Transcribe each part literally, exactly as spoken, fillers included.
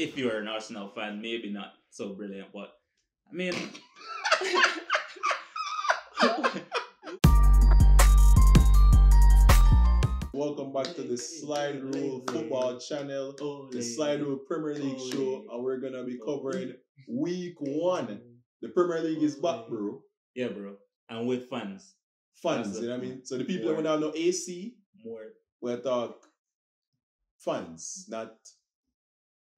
if you are an Arsenal fan, maybe not so brilliant, but I mean... Welcome back to the Slide Rule Football channel, the Slide Rule Premier League show, and we're going to be covering week one. The Premier League is back, bro. Yeah, bro. And with fans. Fans, you know what I mean? So the people that want to have no A C, more. We'll talk fans, not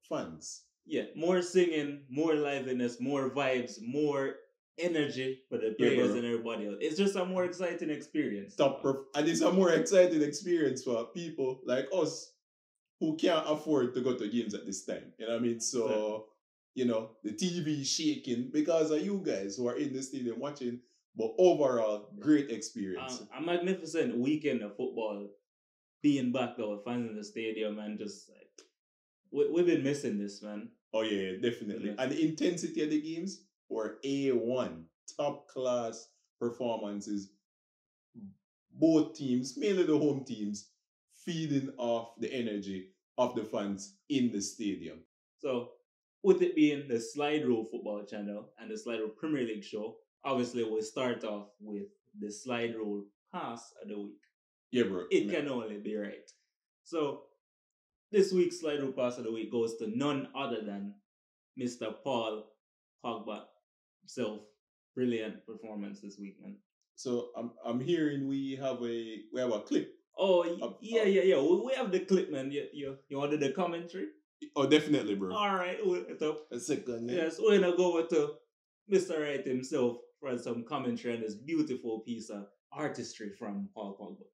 fans. Yeah, more singing, more liveliness, more vibes, more energy for the players yeah, and everybody else. It's just a more exciting experience. Top prof- and it's a more exciting experience for people like us who can't afford to go to games at this time. You know what I mean? So, so you know, the T V shaking because of you guys who are in the stadium watching. But overall, great experience. Um, a magnificent weekend of football. Being back, though, fans in the stadium, and just like, we, we've been missing this, man. Oh, yeah, definitely. Yeah. And the intensity of the games were A one. Top class performances. Both teams, mainly the home teams, feeding off the energy of the fans in the stadium. So, with it being the Slide Rule Football channel and the Slide Rule Premier League show, obviously, we'll start off with the Slide Rule Pass of the week. Yeah, bro. It man. Can only be right. So, this week's Slide Rule Pass of the week goes to none other than Mister Paul Pogba himself. Brilliant performance this week, man. So, I'm I'm hearing we have a we have a clip. Oh, of, yeah, yeah, yeah. We have the clip, man. You, you, you wanted the commentary? Oh, definitely, bro. All right. We'll, a second. Yeah. Yes, we're going to go over to Mister Wright himself for some commentary on this beautiful piece of artistry from Paul Pogba.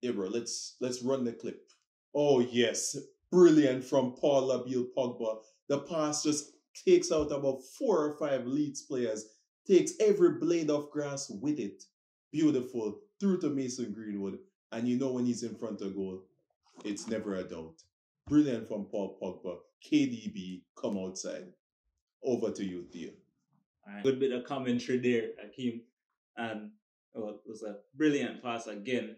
Yeah, bro, let's let's run the clip. Oh yes, brilliant from Paul Lavia Pogba. The pass just takes out about four or five Leeds players, takes every blade of grass with it. Beautiful, through to Mason Greenwood. And you know when he's in front of goal, it's never a doubt. Brilliant from Paul Pogba. K D B, come outside. Over to you, Theo. Right. Good bit of commentary there, Akeem. And oh, it was a brilliant pass again.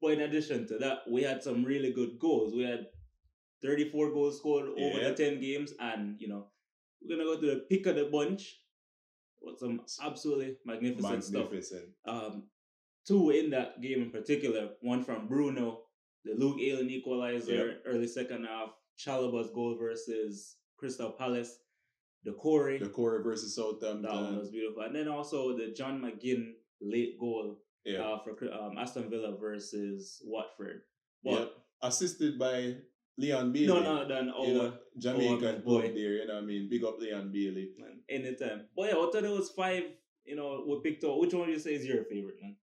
But in addition to that, we had some really good goals. We had thirty-four goals scored yeah. over the ten games. And, you know, we're going to go to the pick of the bunch. With some absolutely magnificent, magnificent. stuff. Um, two in that game in particular. One from Bruno, the Luke Ayling equalizer, yep. early second half. Chalobah's goal versus Crystal Palace. The Corey. The Corey versus Southampton. That one was beautiful. And then also the John McGinn late goal. Yeah. Uh, for um, Aston Villa versus Watford. But yeah. Assisted by Leon Bailey. No, no, than our, you know, Jamaican boy there, you know what I mean? Big up Leon Bailey. Man, anytime. But yeah, out of those five, you know, we picked up, which one do you say is your favorite, man?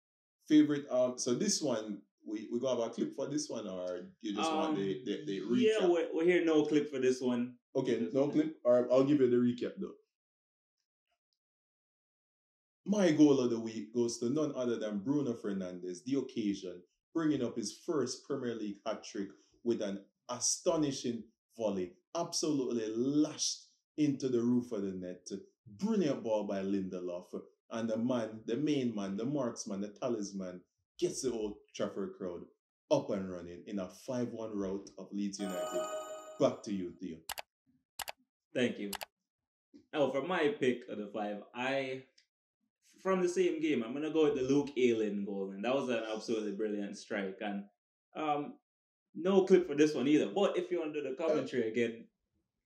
Favorite? Um, so this one, we, we got a clip for this one, or you just um, want the, the, the recap? Yeah, we're, we're here, no clip for this one. Okay, this no one. clip? All right, I'll give you the recap, though. My goal of the week goes to none other than Bruno Fernandes, the occasion, bringing up his first Premier League hat-trick with an astonishing volley, absolutely lashed into the roof of the net. Brilliant ball by Lindelof, and the man, the main man, the marksman, the talisman, gets the Old Trafford crowd up and running in a five one rout of Leeds United. Back to you, Theo. Thank you. Now, for my pick of the five, I... From the same game, I'm going to go with the Luke Ayling goal. And that was an absolutely brilliant strike. And um, no clip for this one either. But if you want to do the commentary again.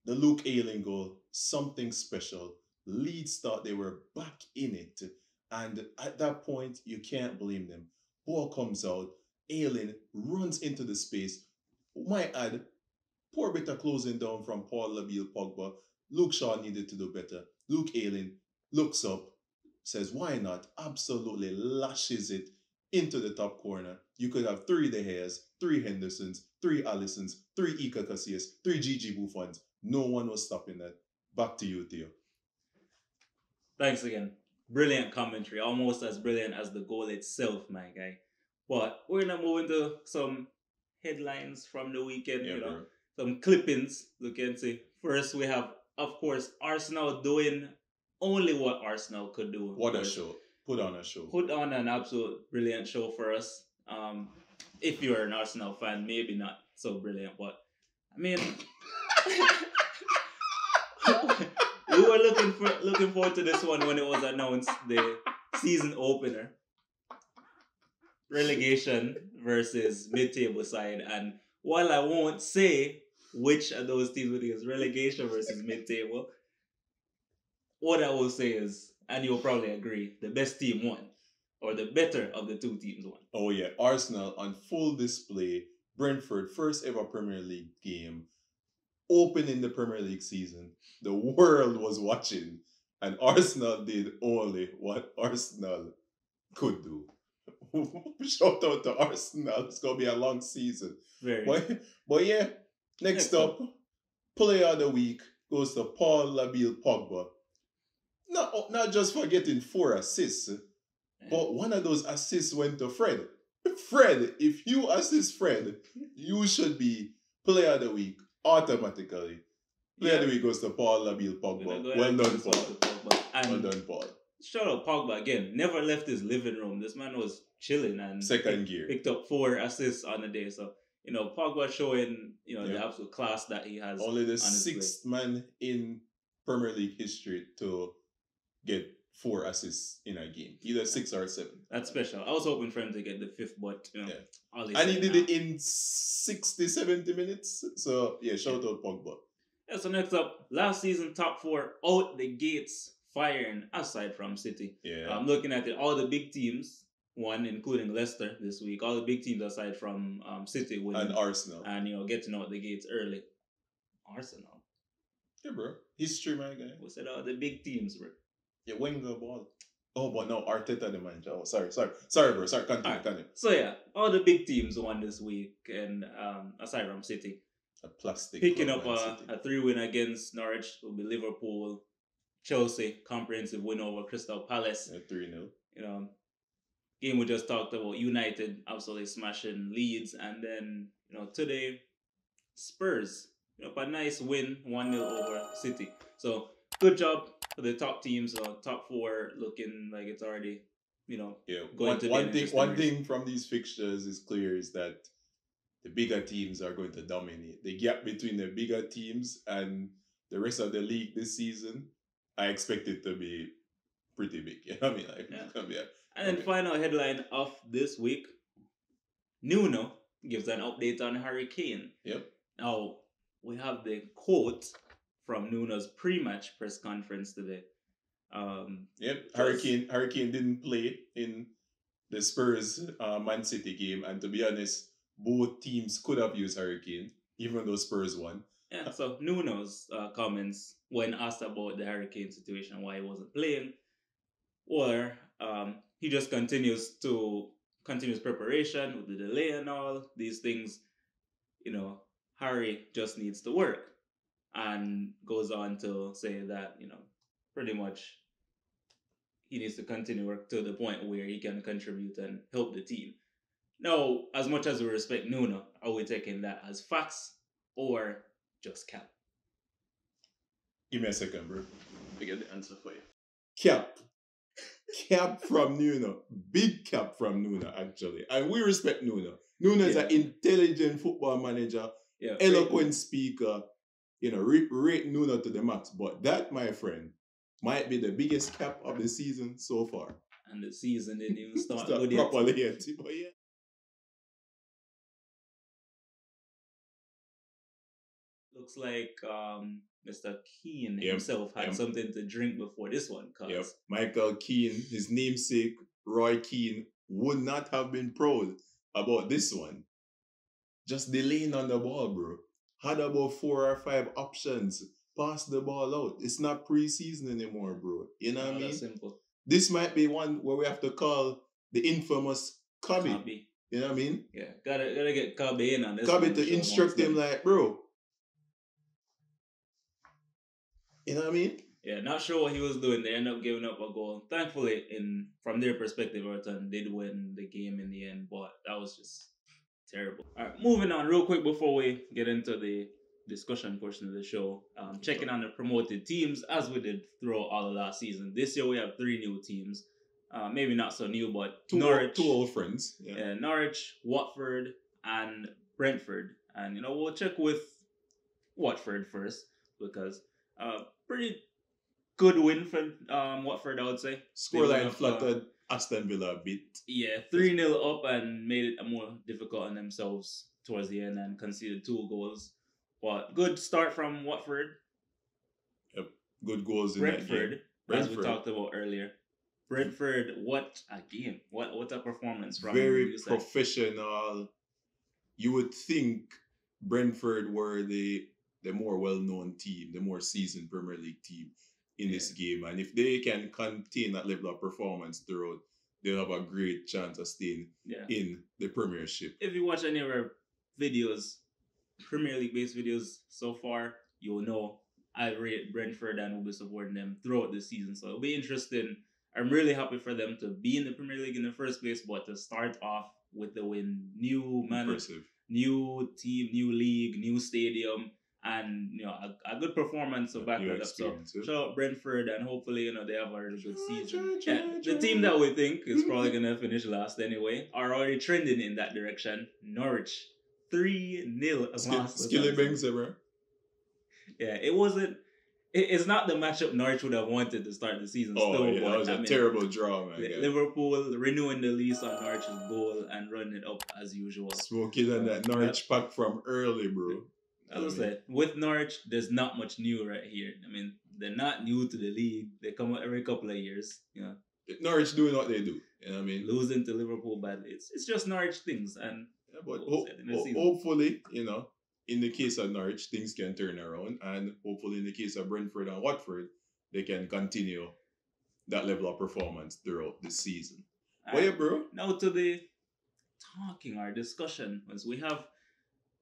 The Luke Ayling goal, something special. Leeds thought they were back in it. And at that point, you can't blame them. Ball comes out. Ayling runs into the space. Might add, poor bit of closing down from Paul Lavia Pogba. Luke Shaw needed to do better. Luke Ayling looks up. Says, why not? Absolutely lashes it into the top corner. You could have three De Gea's, three Henderson's, three Allison's, three Ika Casillas, three Gigi Buffon's. No one was stopping that. Back to you, Theo. Thanks again. Brilliant commentary. Almost as brilliant as the goal itself, my guy. But we're going to move into some headlines from the weekend. Yeah, you know, some clippings, you can see. First, we have, of course, Arsenal doing... Only what Arsenal could do. What a show. Put on a show. Put on an absolute brilliant show for us. Um, if you're an Arsenal fan, maybe not so brilliant, but I mean... were looking for, looking forward to this one when it was announced, the season opener. Relegation versus mid-table side. And while I won't say which of those teams would is relegation versus mid-table, what I will say is, and you'll probably agree, the best team won. Or the better of the two teams won. Oh yeah, Arsenal on full display. Brentford, first ever Premier League game. Opening the Premier League season. The world was watching. And Arsenal did only what Arsenal could do. Shout out to Arsenal. It's going to be a long season. Very. But, but yeah, next, next up, up, player of the week goes to Paul Lavia Pogba. Not, not just for getting four assists, yeah. but one of those assists went to Fred. Fred, if you assist Fred, you should be player of the week automatically. Player yeah. of the week goes to Paul Lavia Pogba. Well done, Paul. Pogba. Well done, Paul. Shout out Pogba again. Never left his living room. This man was chilling and second gear. Picked up four assists on the day. So, you know, Pogba showing, you know, yeah. the absolute class that he has. Only the on sixth play. man in Premier League history to get four assists in a game. Either six or seven. That's special. I was hoping for him to get the fifth, but, you know, yeah. all he And he did now. it in sixty, seventy minutes. So, yeah, shout yeah. out Pogba. Yeah, so next up, last season top four out the gates. Firing aside from City. Yeah. I'm um, looking at it. All the big teams won, including Leicester this week. All the big teams aside from um, City winning. And Arsenal. And, you know, getting out the gates early. Arsenal. Yeah, bro. History, my guy. We said all the big teams, bro. Yeah, Wenger ball. Oh, but no, Arteta the manager. Oh, sorry, sorry. Sorry, bro. Sorry, continue, right. continue. So, yeah, all the big teams won this week, and um, aside from City. A plastic. Picking up a, a three-win against Norwich will be Liverpool. Chelsea, comprehensive win over Crystal Palace. three nil. You know, game we just talked about. United absolutely smashing Leeds. And then, you know, today, Spurs. You know, a nice win, one nil over City. So, good job for the top teams. Uh, top four looking like it's already, you know, yeah. going one, to be one thing. One race. thing from these fixtures is clear is that the bigger teams are going to dominate. The gap between the bigger teams and the rest of the league this season, I expect it to be pretty big. You know what I mean? Like, yeah. it's gonna be a, and then okay. final headline of this week. Nuno gives an update on Harry Kane. Yep. Now, we have the quote from Nuno's pre-match press conference today. Um, yep. Harry Kane, Harry Kane didn't play in the Spurs uh, Man City game. And to be honest, both teams could have used Harry Kane, even though Spurs won. Yeah, so Nuno's uh, comments when asked about the Harry Kane situation, why he wasn't playing, or um, he just continues to continues preparation with the delay and all these things. You know, Harry just needs to work, and goes on to say that, you know, pretty much he needs to continue work to the point where he can contribute and help the team. Now, as much as we respect Nuno, are we taking that as facts or just cap? Give me a second, bro. I get the answer for you. Cap. Cap from Nuno. Big cap from Nuno, actually. And we respect Nuno. Nuno yeah. is an intelligent football manager, yeah, eloquent right. speaker. You know, rate re- Nuno to the max. But that, my friend, might be the biggest cap of the season so far. And the season didn't even start, start good properly yet. yet. But yeah. Looks like um, Mister Keane yep. himself had yep. something to drink before this one. Cause yep. Michael Keane, his namesake, Roy Keane, would not have been proud about this one. Just delaying on the ball, bro. Had about four or five options. Pass the ball out. It's not pre-season anymore, bro. You know no, what I mean? Simple. This might be one where we have to call the infamous Cobby. You know what I mean? Yeah, gotta, gotta get Cobby in on this Cobby to instruct him like, bro, you know what I mean? Yeah, not sure what he was doing. They end up giving up a goal. Thankfully, in from their perspective, Everton did win the game in the end, but that was just terrible. All right, moving on real quick before we get into the discussion portion of the show. Um, checking on the promoted teams as we did throughout all of last season. This year, we have three new teams. Uh, maybe not so new, but two Norwich. Old, two old friends. Yeah. yeah, Norwich, Watford, and Brentford. And, you know, we'll check with Watford first because... Uh, pretty good win from um, Watford, I would say. Scoreline flattered uh, Aston Villa a bit. Yeah, three nil up and made it more difficult on themselves towards the end and conceded two goals. But good start from Watford. Yep, good goals in Brentford, that game. Brentford, as we talked about earlier. Brentford, what a game. What what a performance from Very professional. You would think Brentford were the, the more well-known team, the more seasoned Premier League team in yeah. this game. And if they can contain that level of performance throughout, they'll have a great chance of staying yeah. in the Premiership. If you watch any of our videos, Premier League-based videos so far, you'll know I rate Brentford and will be supporting them throughout the season. So it'll be interesting. I'm really happy for them to be in the Premier League in the first place, but to start off with the win. New manager, new team, new league, new stadium, and you know a, a good performance of back that up. So shout out Brentford, and hopefully you know they have a really good season. And the team that we think is probably gonna finish last anyway are already trending in that direction. Norwich. three nil loss. Skilly bangs, bro. Yeah, it wasn't. It, it's not the matchup Norwich would have wanted to start the season. Oh, still, yeah, but, that was I a mean, terrible draw, man. Liverpool renewing the lease on Norwich's goal and running it up as usual. Smoking on that Norwich yeah. pack from early, bro. As I, I said, with Norwich, there's not much new right here. I mean, they're not new to the league. They come out every couple of years. You know, Norwich doing what they do. You know what I mean? Losing to Liverpool badly. It's it's just Norwich things and. Yeah, but ho ho hopefully, you know, in the case of Norwich, things can turn around. And hopefully in the case of Brentford and Watford, they can continue that level of performance throughout the season. Well, yeah, bro. Now to the talking, our discussion. As we have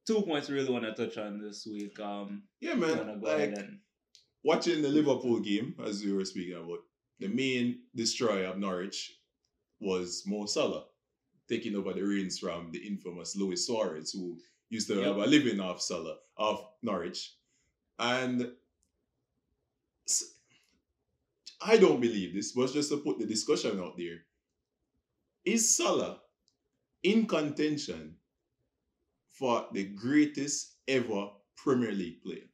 two points we really want to touch on this week. Um, yeah, man. Like, watching the Liverpool game, as we were speaking about, the main destroyer of Norwich was Mo Salah, taking over the reins from the infamous Luis Suarez, who used to yep. have a living off Salah, off Norwich. And I don't believe this, but just to put the discussion out there, is Salah in contention for the greatest ever Premier League player?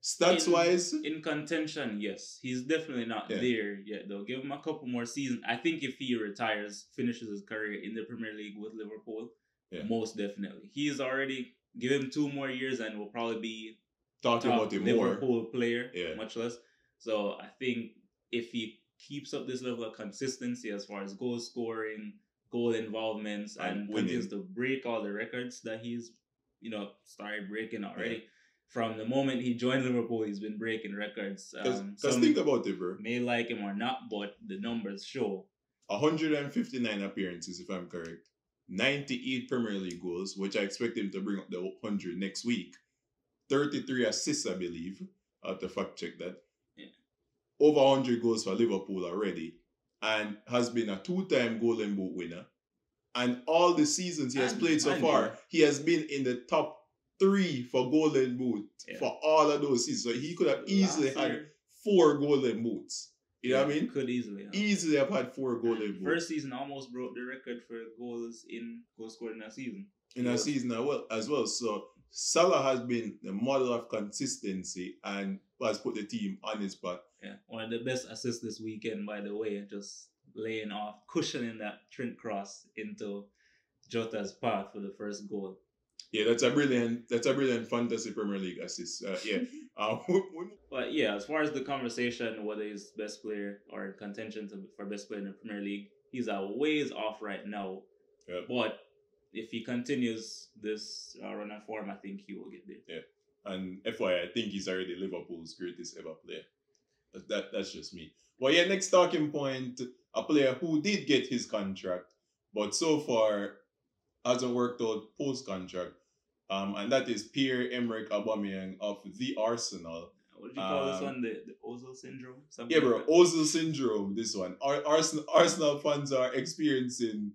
Stats-wise? In, in contention, yes. He's definitely not yeah. there yet, though. Give him a couple more seasons. I think if he retires, finishes his career in the Premier League with Liverpool, yeah. most definitely. He's already... Give him two more years and will probably be talking about him Liverpool more. Player, yeah. much less. So I think if he keeps up this level of consistency as far as goal scoring, goal involvements, and, and continues to break all the records that he's, you know, started breaking already... Yeah. From the moment he joined Liverpool, he's been breaking records. Because um, think about it, bro. May like him or not, but the numbers show. one hundred fifty-nine appearances, if I'm correct. ninety-eight Premier League goals, which I expect him to bring up the one hundred next week. thirty-three assists, I believe. I'll have to fact check that. Yeah. Over one hundred goals for Liverpool already. And has been a two-time Golden Boot winner. And all the seasons he has and, played so far, you. he has been in the top three for Golden Boot yeah. for all of those seasons. So he could have easily had four Golden Boots. You yeah, know what I mean? Could easily. Huh? Easily have had four Golden Boots. First season almost broke the record for goals in goal scored in a season. In yeah. a season as well, as well. So Salah has been the model of consistency and has put the team on his back. Yeah, one of the best assists this weekend, by the way, just laying off, cushioning that Trent cross into Jota's path for the first goal. Yeah, that's a brilliant, that's a brilliant fantasy Premier League assist. Uh, yeah, uh, but yeah, as far as the conversation, whether he's best player or in contention to, for best player in the Premier League, he's a ways off right now. Yeah. But if he continues this uh, run of form, I think he will get there. Yeah, and F Y I, I think he's already Liverpool's greatest ever player. That, that that's just me. Well, yeah, next talking point: a player who did get his contract, but so far hasn't worked out post contract. Um, and that is Pierre-Emerick Aubameyang of the Arsenal. What did you call um, this one? The, the Ozil syndrome? Something yeah, bro. Like Ozil syndrome, this one. Ar Arsenal, Arsenal fans are experiencing,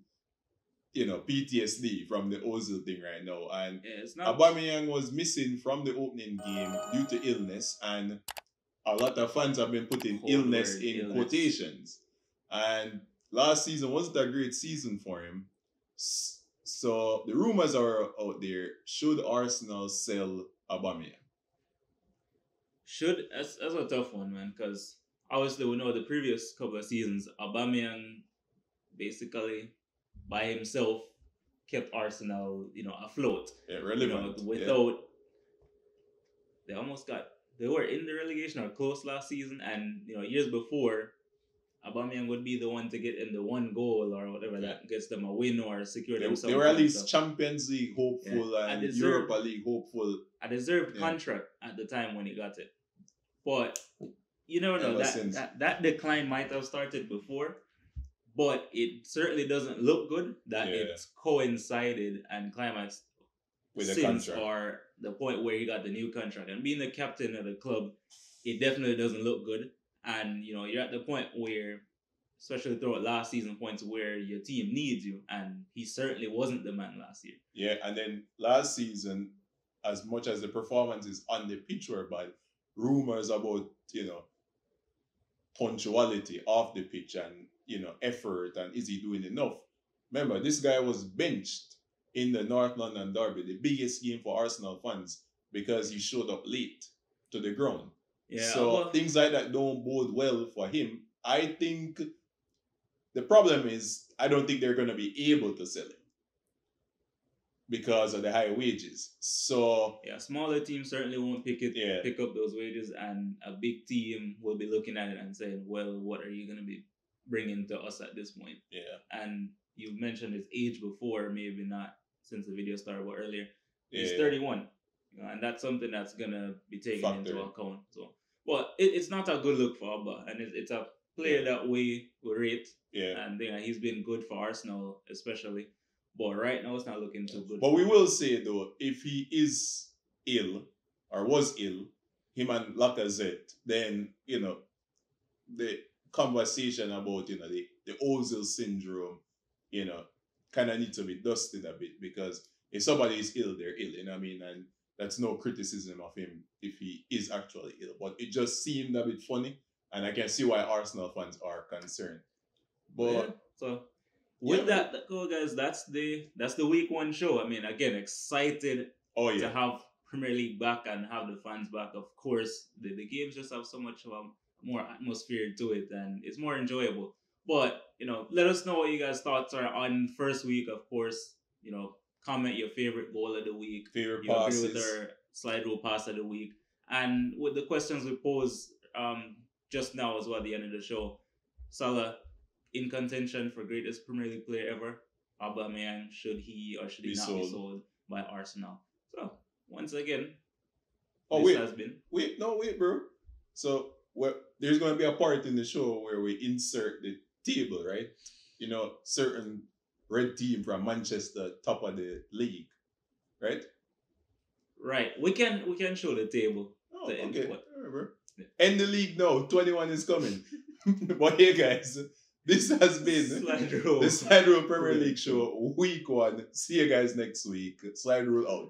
you know, P T S D from the Ozil thing right now. And yeah, it's not Aubameyang was missing from the opening game due to illness. And a lot of fans have been putting illness word, in illness. quotations. And last season wasn't a great season for him. S So the rumors are out there. Should Arsenal sell Aubameyang? Should that's, that's a tough one, man. Because obviously we know the previous couple of seasons, Aubameyang basically by himself kept Arsenal, you know, afloat. Yeah, relevant. You know, without, yeah. they almost got, they were in the relegation or close last season, and, you know, years before, Aubameyang would be the one to get in the one goal or whatever yeah. that gets them a win or secure themselves. They were at least Champions League hopeful yeah. and deserved, Europa League hopeful. A deserved yeah. contract at the time when he got it. But you never know, that, that that decline might have started before, but it certainly doesn't look good that yeah. it's coincided and climaxed with since or the point where he got the new contract. And being the captain of the club, it definitely doesn't look good. And, you know, you're at the point where, especially throughout last season, points where your team needs you. And he certainly wasn't the man last year. Yeah, and then last season, as much as the performances on the pitch were bad, rumors about, you know, punctuality off the pitch and, you know, effort and is he doing enough? Remember, this guy was benched in the North London derby, the biggest game for Arsenal fans, because he showed up late to the ground. Yeah, so well, things like that don't bode well for him. I think the problem is I don't think they're going to be able to sell him because of the high wages. So yeah, smaller teams certainly won't pick it, yeah. pick up those wages, and a big team will be looking at it and saying, "Well, what are you going to be bringing to us at this point?" Yeah, and you mentioned his age before, maybe not since the video started, but earlier he's yeah, thirty-one. Yeah. And that's something that's going to be taken Factor. into account. So, well, it, it's not a good look for Abba. And it, it's a player yeah. that we rate. Yeah. And you know, he's been good for Arsenal, especially. But right now, it's not looking too good. But we him. will say, though, if he is ill, or was ill, him and Lacazette, then, you know, the conversation about, you know, the, the Ozil syndrome, you know, kind of needs to be dusted a bit. Because if somebody is ill, they're ill. You know what I mean? And that's no criticism of him if he is actually ill. But it just seemed a bit funny. And I can see why Arsenal fans are concerned. But yeah, so with yeah. that, oh guys, that's the that's the week one show. I mean, again, excited oh, yeah. to have Premier League back and have the fans back. Of course, the, the games just have so much more atmosphere to it, and it's more enjoyable. But, you know, let us know what you guys' thoughts are on first week, of course, you know. Comment your favorite goal of the week. Favorite you passes. Agree with our slide rule pass of the week. And with the questions we pose um, just now as well at the end of the show, Salah, in contention for greatest Premier League player ever, Aubameyang, should he or should he be not sold. be sold by Arsenal? So, once again, oh, this wait, has been... Wait, no, wait, bro. So, there's going to be a part in the show where we insert the table, right? You know, certain... Red team from Manchester, top of the league, right? Right. We can we can show the table. Oh, the okay. End, right, yeah. end the league now. twenty-one is coming. But hey, guys, this has been Slide Rule. The Slide Rule Premier League show, week one. See you guys next week. Slide Rule out.